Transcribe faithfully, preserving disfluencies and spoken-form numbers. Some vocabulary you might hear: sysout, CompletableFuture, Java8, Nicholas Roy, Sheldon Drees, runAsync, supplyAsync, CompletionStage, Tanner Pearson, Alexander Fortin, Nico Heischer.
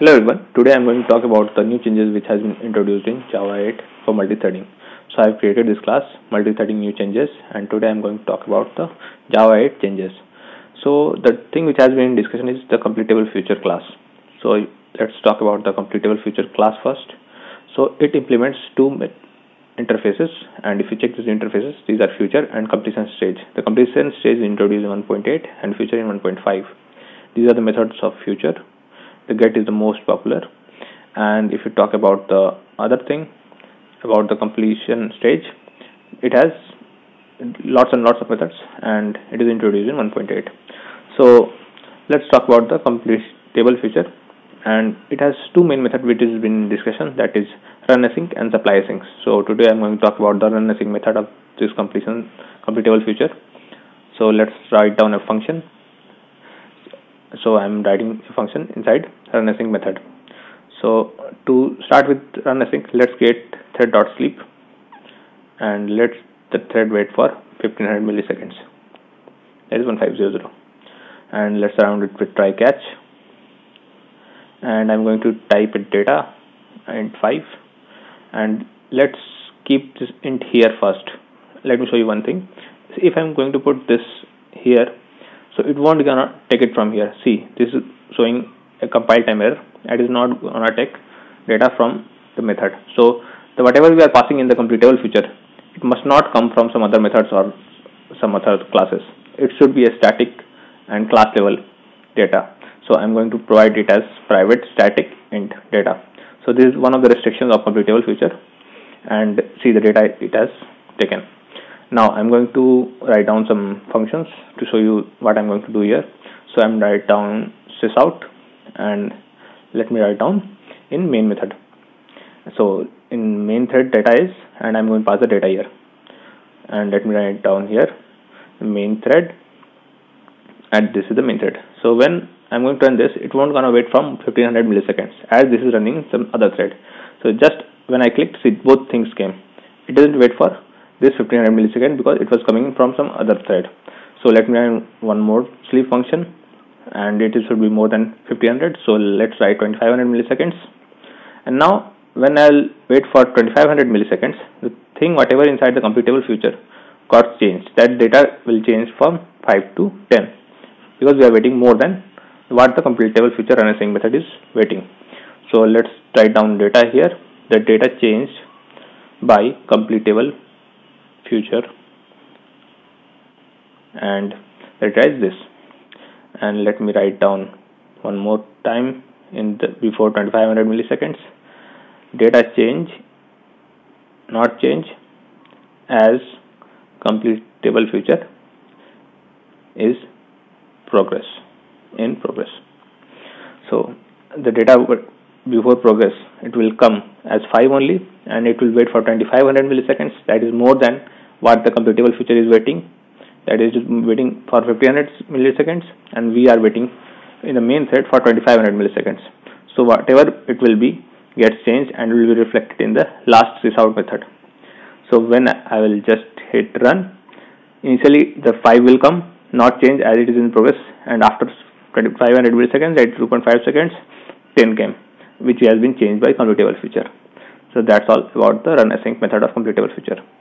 Hello everyone, today I am going to talk about the new changes which has been introduced in Java eight for multithreading. So I have created this class multithreading new changes, and today I am going to talk about the Java eight changes. So the thing which has been in discussion is the CompletableFuture class. So let's talk about the CompletableFuture class first. So it implements two interfaces, and if you check these interfaces, these are future and completion stage. The completion stage is introduced in one point eight and future in one point five. These are the methods of future. The get is the most popular, and if you talk about the other thing about the completion stage, it has lots and lots of methods, and it is introduced in one point eight. So let's talk about the CompletableFuture, and it has two main methods which has been in discussion, that is runAsync and supplyAsync. So today I'm going to talk about the runAsync method of this completion CompletableFuture. So let's write down a function. So I'm writing a function inside runAsync method. So to start with runAsync, let's create thread.sleep and let the thread wait for fifteen hundred milliseconds. That is fifteen hundred. And let's surround it with try catch. And I'm going to type it data int five. And let's keep this int here first. Let me show you one thing. If I'm going to put this here, so it won't gonna take it from here. See, this is showing a compile time error. It is not gonna take data from the method. So the whatever we are passing in the CompletableFuture, it must not come from some other methods or some other classes. It should be a static and class level data. So I'm going to provide it as private static int data. So this is one of the restrictions of CompletableFuture, and see the data it has taken. Now I'm going to write down some functions to show you what I'm going to do here. So I'm write down sysout, and let me write down in main method. So in main thread data is, and I'm going to pass the data here. And let me write down here main thread, and this is the main thread. So when I'm going to run this, it won't gonna wait from fifteen hundred milliseconds as this is running some other thread. So just when I clicked, see both things came. It doesn't wait for this fifteen hundred milliseconds because it was coming from some other thread. So let me run one more sleep function, and it should be more than fifteen hundred. So let's write twenty-five hundred milliseconds. And now when I'll wait for twenty-five hundred milliseconds, the thing whatever inside the CompletableFuture got changed. That data will change from five to ten because we are waiting more than what the CompletableFuture runAsync method is waiting. So let's write down data here. The data changed by CompletableFuture future, and let's write this, and let me write down one more time in the before twenty-five hundred milliseconds data change not change as CompletableFuture is progress in progress. So the data before progress, it will come as five only, and it will wait for twenty-five hundred milliseconds. That is more than what the CompletableFuture is waiting, that is just waiting for fifteen hundred milliseconds, and we are waiting in the main thread for twenty-five hundred milliseconds. So whatever it will be gets changed and will be reflected in the last sysout method. So when I will just hit run, initially the five will come, not change as it is in progress, and after twenty-five hundred milliseconds, at two point five seconds, ten came, which has been changed by CompletableFuture. So that's all about the runAsync method of CompletableFuture.